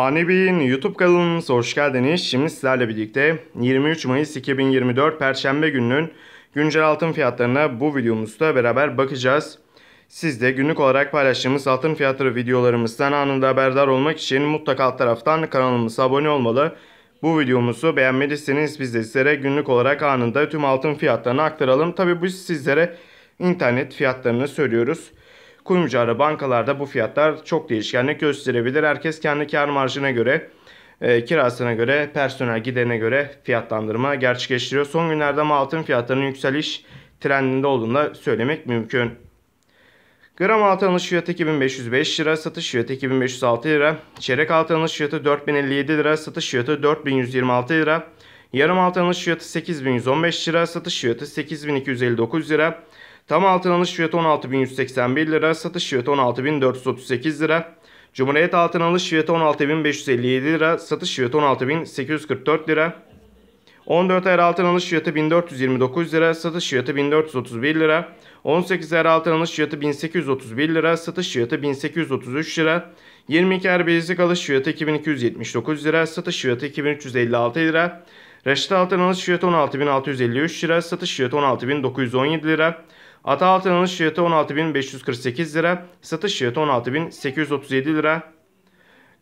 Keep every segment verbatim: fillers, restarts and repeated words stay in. Hanebi'nin YouTube kanalımıza hoş geldiniz. Şimdi sizlerle birlikte yirmi üç Mayıs iki bin yirmi dört Perşembe gününün güncel altın fiyatlarına bu videomuzda beraber bakacağız. Siz de günlük olarak paylaştığımız altın fiyatları videolarımızdan anında haberdar olmak için mutlaka alt taraftan kanalımıza abone olmalı. Bu videomuzu beğenmediyseniz biz de sizlere günlük olarak anında tüm altın fiyatlarını aktaralım. Tabii biz sizlere internet fiyatlarını söylüyoruz. Kuyumcu ara bankalarda bu fiyatlar çok değişkenlik gösterebilir. Herkes kendi kar marjına göre, e, kirasına göre, personel giderine göre fiyatlandırma gerçekleştiriyor. Son günlerde ama altın fiyatlarının yükseliş trendinde olduğunu da söylemek mümkün. Gram altın alış fiyatı iki bin beş yüz beş lira, satış fiyatı iki bin beş yüz altı lira. Çeyrek altın alış fiyatı dört bin elli yedi lira, satış fiyatı dört bin yüz yirmi altı lira. Yarım altın alış fiyatı sekiz bin yüz on beş lira, satış fiyatı sekiz bin iki yüz elli dokuz lira. Tam altın alış fiyatı on altı bin yüz seksen bir lira, satış fiyatı on altı bin dört yüz otuz sekiz lira. Cumhuriyet altın alış fiyatı on altı bin beş yüz elli yedi lira, satış fiyatı on altı bin sekiz yüz kırk dört lira. on dört ayar altın alış fiyatı bin dört yüz yirmi dokuz lira, satış fiyatı bin dört yüz otuz bir lira. on sekiz ayar altın alış fiyatı bin sekiz yüz otuz bir lira, satış fiyatı bin sekiz yüz otuz üç lira. yirmi iki ayar bilezik alış fiyatı iki bin iki yüz yetmiş dokuz lira, satış fiyatı iki bin üç yüz elli altı lira. Reşat altın alış fiyatı on altı bin altı yüz elli üç lira, satış fiyatı on altı bin dokuz yüz on yedi lira. Ata altın alış fiyatı on altı bin beş yüz kırk sekiz lira, satış fiyatı on altı bin sekiz yüz otuz yedi lira.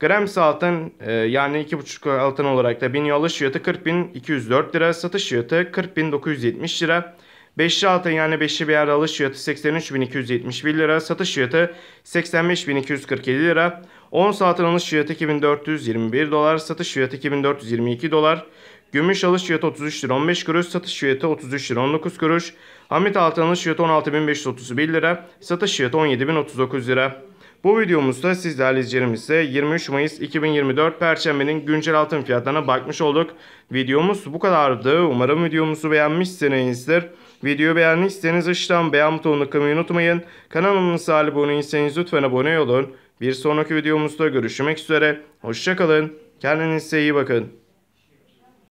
Gram altın e, yani iki buçuk altın olarak da bin alış fiyatı kırk bin iki yüz dört lira, satış fiyatı kırk bin dokuz yüz yetmiş lira. beşli altın yani beşli bir yer alış fiyatı seksen üç bin iki yüz yetmiş bir lira, satış fiyatı seksen beş bin iki yüz kırk yedi lira. ons altın alış fiyatı iki bin dört yüz yirmi bir dolar, satış fiyatı iki bin dört yüz yirmi iki dolar. Gümüş alış fiyatı otuz üç lira on beş kuruş, satış fiyatı otuz üç lira on dokuz kuruş. Hamlet altın alış fiyatı on altı bin beş yüz otuz bir lira, satış fiyatı on yedi bin otuz dokuz lira. Bu videomuzda sizlerle izleyicilerimizle yirmi üç Mayıs iki bin yirmi dört Perşembe'nin güncel altın fiyatlarına bakmış olduk. Videomuz bu kadardı. Umarım videomuzu beğenmişsinizdir. Videoyu beğendiyseniz aşağıdan beğen butonunu kırmayı unutmayın. Kanalımıza abone değilseniz lütfen abone olun. Bir sonraki videomuzda görüşmek üzere. Hoşça kalın. Kendinize iyi bakın.